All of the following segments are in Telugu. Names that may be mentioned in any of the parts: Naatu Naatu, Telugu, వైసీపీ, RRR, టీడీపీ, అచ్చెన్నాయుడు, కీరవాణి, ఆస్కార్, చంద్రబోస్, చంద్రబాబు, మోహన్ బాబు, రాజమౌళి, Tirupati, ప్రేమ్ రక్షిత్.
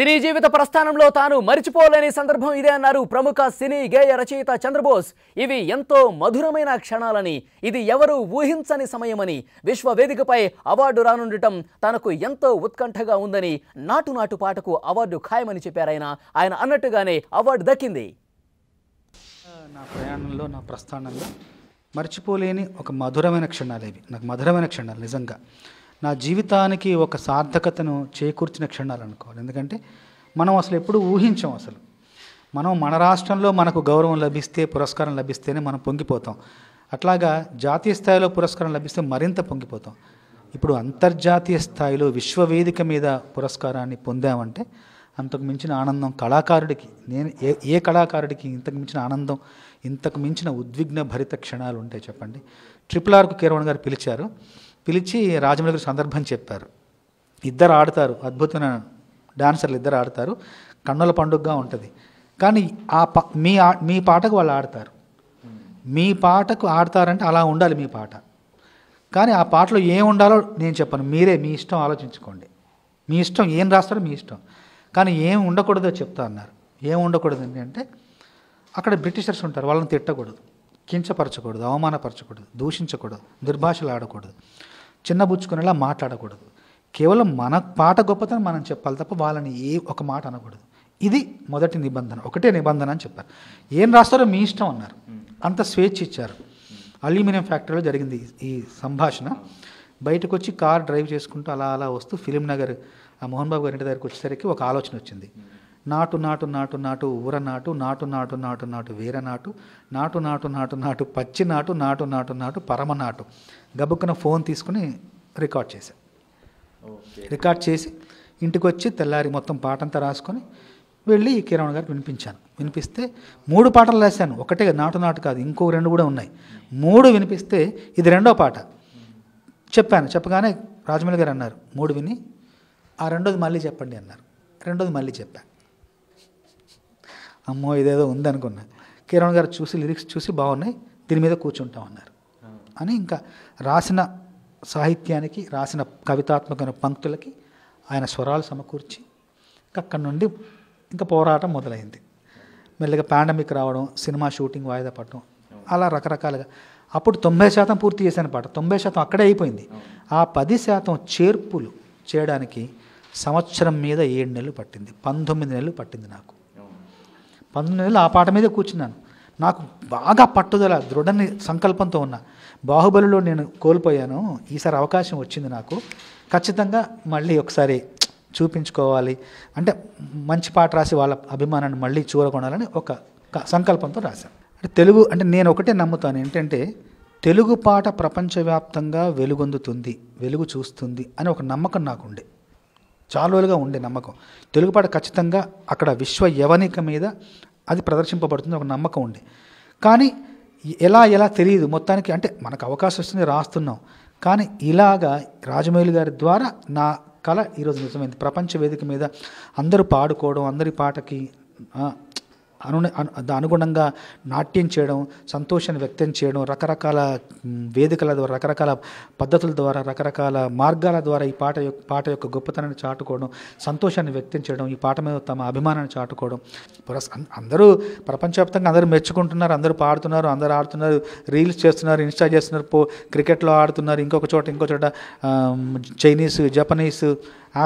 సినీ జీవిత ప్రస్థానంలో తాను మరిచిపోలేని సందర్భం ఇదే అన్నారు ప్రముఖ సినీ గేయ రచయిత చంద్రబోస్. ఇవి ఎంతో మధురమైన క్షణాలని, ఇది ఎవరు ఊహించని సమయమని, విశ్వవేదికపై అవార్డు రానుండటం తనకు ఎంతో ఉత్కంఠగా ఉందని నాటు నాటు పాటకు అవార్డు ఖాయమని చెప్పారు. ఆయన అన్నట్టుగానే అవార్డు దక్కింది. నా ప్రయాణంలో, నా ప్రస్థానంలో మర్చిపోలేని ఒక మధురమైన క్షణాలు ఇవి. నాకు మధురమైన క్షణాలు, నిజంగా నా జీవితానికి ఒక సార్థకతను చేకూర్చిన క్షణాలు అనుకోవాలి. ఎందుకంటే మనం అసలు ఎప్పుడు ఊహించాం. అసలు మనం మన రాష్ట్రంలో మనకు గౌరవం లభిస్తే, పురస్కారం లభిస్తేనే మనం పొంగిపోతాం. అట్లాగా జాతీయ స్థాయిలో పురస్కారం లభిస్తే మరింత పొంగిపోతాం. ఇప్పుడు అంతర్జాతీయ స్థాయిలో విశ్వవేదిక మీద పురస్కారాన్ని పొందామంటే అంతకు మించిన ఆనందం కళాకారుడికి, నేను ఏ కళాకారుడికి ఇంతకు మించిన ఆనందం, ఇంతకు మించిన ఉద్విగ్న భరిత క్షణాలు ఉంటాయి చెప్పండి. RRRకు కీరవణ్ గారు పిలిచి రాజమండ్రి సందర్భం చెప్పారు. ఇద్దరు ఆడతారు, అద్భుతమైన డాన్సర్లు ఇద్దరు ఆడతారు, కన్నుల పండుగగా ఉంటుంది. కానీ మీ పాటకు వాళ్ళు ఆడతారు, మీ పాటకు ఆడతారంటే అలా ఉండాలి మీ పాట. కానీ ఆ పాటలో ఏం ఉండాలో నేను చెప్పను, మీరే మీ ఇష్టం ఆలోచించుకోండి, మీ ఇష్టం ఏం రాస్తారో మీ ఇష్టం. కానీ ఏం ఉండకూడదో చెప్తా అన్నారు. ఏం ఉండకూడదు అంటే అక్కడ బ్రిటిషర్స్ ఉంటారు, వాళ్ళని తిట్టకూడదు, కించపరచకూడదు, అవమానపరచకూడదు, దూషించకూడదు, దుర్భాషలు ఆడకూడదు, చిన్నబుచ్చుకునేలా మాట్లాడకూడదు. కేవలం మన పాట గొప్పతనం మనం చెప్పాలి తప్ప వాళ్ళని ఏ ఒక మాట అనకూడదు. ఇది మొదటి నిబంధన, ఒకటే నిబంధన అని చెప్పారు. ఏం రాస్తారో మీ ఇష్టం అన్నారు, అంత స్వేచ్ఛ ఇచ్చారు. అల్యూమినియం ఫ్యాక్టరీలో జరిగింది ఈ సంభాషణ. బయటకు వచ్చి కార్ డ్రైవ్ చేసుకుంటూ అలా అలా వస్తూ ఫిలిం నగర్ ఆ మోహన్ బాబు గారి ఇంటి దగ్గరికి వచ్చేసరికి ఒక ఆలోచన వచ్చింది. నాటు నాటు నాటు నాటు ఊర నాటు నాటు నాటు నాటు నాటు వీర నాటు నాటు నాటు నాటు నాటు పచ్చి నాటు నాటు నాటు నాటు పరమ నాటు. గబుక్కున ఫోన్ తీసుకుని రికార్డ్ చేశాను. రికార్డ్ చేసి ఇంటికి వచ్చి తెల్లారి మొత్తం పాట అంతా రాసుకొని వెళ్ళి కీరవణ్ గారికి వినిపించాను. వినిపిస్తే 3 పాటలు రాశాను, ఒకటే నాటు నాటు కాదు, ఇంకో 2 కూడా ఉన్నాయి, 3 వినిపిస్తే ఇది 2వ పాట చెప్పాను. చెప్పగానే రాజమౌళి గారు అన్నారు 3 విని, ఆ 2ది మళ్ళీ చెప్పండి అన్నారు. 2ది మళ్ళీ చెప్పాను. అమ్మో ఇదేదో ఉందనుకున్నా. కీరవణ్ గారు చూసి లిరిక్స్ చూసి బాగున్నాయి, దీని మీద కూర్చుంటాం అన్నారు. అని ఇంకా రాసిన సాహిత్యానికి, రాసిన కవితాత్మకమైన పంక్తులకి ఆయన స్వరాలు సమకూర్చి అక్కడి నుండి ఇంకా పోరాటం మొదలైంది. మెల్లగా పాండమిక్ రావడం, సినిమా షూటింగ్ వాయిదా పడడం, అలా రకరకాలుగా. అప్పుడు 90% పూర్తి చేసిన పాట 90% అక్కడే అయిపోయింది. ఆ 10% చేర్పులు చేయడానికి సంవత్సరం మీద 7 నెలలు పట్టింది, 19 నెలలు పట్టింది నాకు. 19 నెలలు ఆ పాట మీద కూర్చున్నాను. నాకు బాగా పట్టుదల, దృఢ సంకల్పంతో ఉన్న బాహుబలిలో నేను కోల్పోయాను, ఈసారి అవకాశం వచ్చింది నాకు, ఖచ్చితంగా మళ్ళీ ఒకసారి చూపించుకోవాలి అంటే మంచి పాట రాసి వాళ్ళ అభిమానాన్ని మళ్ళీ చూరగొనాలని ఒక సంకల్పంతో రాశాను. అంటే తెలుగు అంటే నేను ఒకటే నమ్ముతాను ఏంటంటే తెలుగు పాట ప్రపంచవ్యాప్తంగా వెలుగొందుతుంది, వెలుగు చూస్తుంది అని ఒక నమ్మకం నాకు ఉండే, చాలా రోజులుగా ఉండే నమ్మకం. తెలుగు పాట ఖచ్చితంగా అక్కడ విశ్వ యవనిక మీద అది ప్రదర్శింపబడుతుంది ఒక నమ్మకం ఉండే. కానీ ఎలా తెలియదు మొత్తానికి. అంటే మనకు అవకాశం వస్తుంది, రాస్తున్నాం. కానీ ఇలాగా రాజమౌళి గారి ద్వారా నా కళ ఈరోజు నిజమైంది. ప్రపంచ వేదిక మీద అందరూ పాడుకోవడం, అందరి పాటకి అనుగుణంగా నాట్యం చేయడం, సంతోషాన్ని వ్యక్తం చేయడం, రకరకాల వేదికల ద్వారా, రకరకాల పద్ధతుల ద్వారా, రకరకాల మార్గాల ద్వారా ఈ పాట యొక్క గొప్పతనాన్ని చాటుకోవడం, సంతోషాన్ని వ్యక్తం చేయడం, ఈ పాట మీద తమ అభిమానాన్ని చాటుకోవడం. అందరూ ప్రపంచవ్యాప్తంగా అందరూ మెచ్చుకుంటున్నారు, అందరూ పాడుతున్నారు, అందరూ ఆడుతున్నారు, రీల్స్ చేస్తున్నారు, ఇన్స్టా చేస్తున్నారు, క్రికెట్లో ఆడుతున్నారు, ఇంకొక చోట చైనీస్, జపనీస్,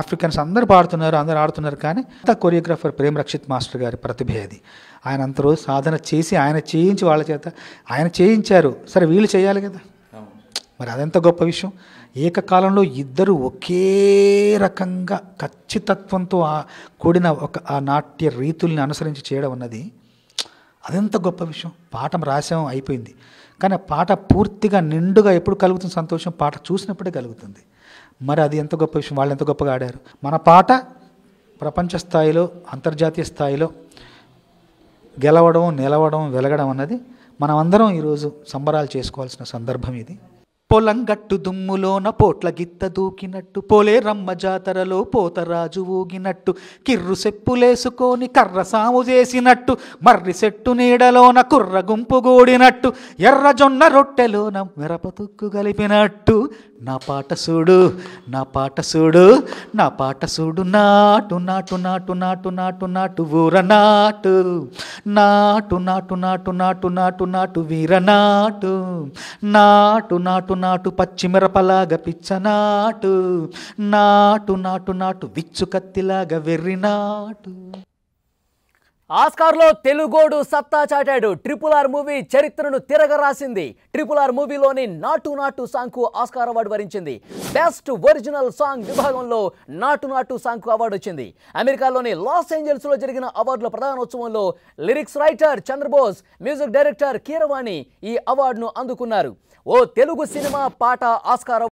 ఆఫ్రికన్స్ అందరూ పాడుతున్నారు, అందరూ ఆడుతున్నారు. కానీ కొరియోగ్రాఫర్ ప్రేమ్ రక్షిత్ మాస్టర్ గారి ప్రతిభ అది. ఆయన అంత రోజు సాధన చేసి ఆయన చేయించి వాళ్ళ చేత ఆయన చేయించారు. సరే వీళ్ళు చేయాలి కదా, మరి అదెంత గొప్ప విషయం. ఏకకాలంలో ఇద్దరు ఒకే రకంగా ఖచ్చితత్వంతో కూడిన ఒక నాట్య రీతుల్ని అనుసరించి చేయడం అన్నది అదెంత గొప్ప విషయం. పాఠం రాశాం, అయిపోయింది. కానీ పాట పూర్తిగా నిండుగా ఎప్పుడు కలుగుతుంది సంతోషం, పాట చూసినప్పుడే కలుగుతుంది. మరి అది ఎంత గొప్ప విషయం, వాళ్ళు ఎంత గొప్పగా ఆడారు. మన పాట ప్రపంచ స్థాయిలో, అంతర్జాతీయ స్థాయిలో గెలవడం, నిలవడం, వెలగడం అన్నది మనమందరం ఈరోజు సంబరాలు చేసుకోవాల్సిన సందర్భం ఇది. పొలం గట్టు దుమ్ములోన పోట్ల గిత్త దూకినట్టు పోలే రమ్మ జాతరలో పోతరాజు ఊగినట్టు కిర్రు సెప్పులేసుకొని కర్ర సాము చేసినట్టు మర్రి సెట్టు నీడలోన కుర్ర గుంపు గూడినట్టు ఎర్ర జొన్న రొట్టెలోన మిరపతుక్కు కలిపినట్టు నా పాట సూడు నా పాట సూడు నా పాట సూడు నాటు నాటు నాటు నాటు నాటు నాటు ఊర నాటు నాటు నాటు నాటు నాటు నాటు నాటు వీర నాటు నాటు నాటు నాటు పచ్చిమిరపలాగా పిచ్చనాటు నాటు నాటు నాటు విచ్చు కత్తిలాగా వెర్రినాటు. ఆస్కార్లో తెలుగోడు సత్తా చాటాడు. ట్రిపుల్ ఆర్ మూవీ చరిత్రను తిరగరాసింది. ట్రిపుల్ ఆర్ మూవీలోని నాటు నాటు సాంగ్కు ఆస్కార్ అవార్డు వరించింది. బెస్ట్ ఒరిజినల్ సాంగ్ విభాగంలో నాటు నాటు సాంగ్కు అవార్డు వచ్చింది. అమెరికాలోని లాస్ ఏంజల్స్లో జరిగిన అవార్డుల ప్రధానోత్సవంలో lyrics writer చంద్రబోస్, music director కీరవాణి ఈ అవార్డును అందుకున్నారు. ఓ తెలుగు సినిమా పాట ఆస్కార్